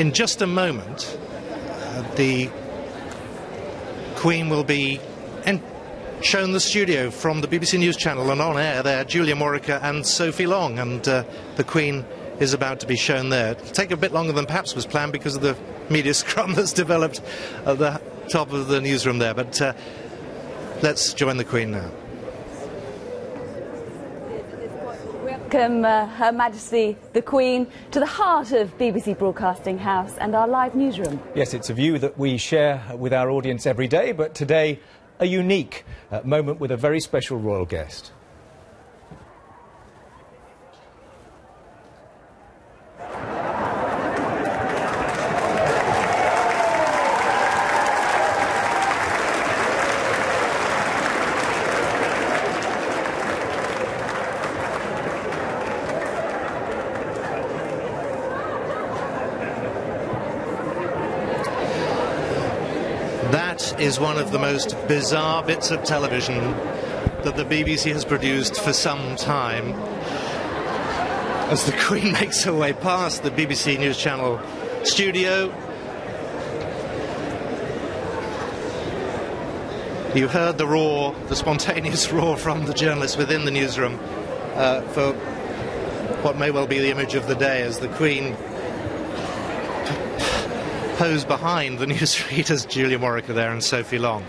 In just a moment, the Queen will be shown the studio from the BBC News Channel, and on air there, Julia Morica and Sophie Long, and the Queen is about to be shown there. It'll take a bit longer than perhaps was planned because of the media scrum that's developed at the top of the newsroom there, but let's join the Queen now. Welcome, Her Majesty the Queen, to the heart of BBC Broadcasting House and our live newsroom. Yes, it's a view that we share with our audience every day, but today a unique moment with a very special royal guest. That is one of the most bizarre bits of television that the BBC has produced for some time. As the Queen makes her way past the BBC News Channel studio, you heard the roar, the spontaneous roar from the journalists within the newsroom for what may well be the image of the day as the Queen posed behind the newsreaders, Julia Morica there and Sophie Long.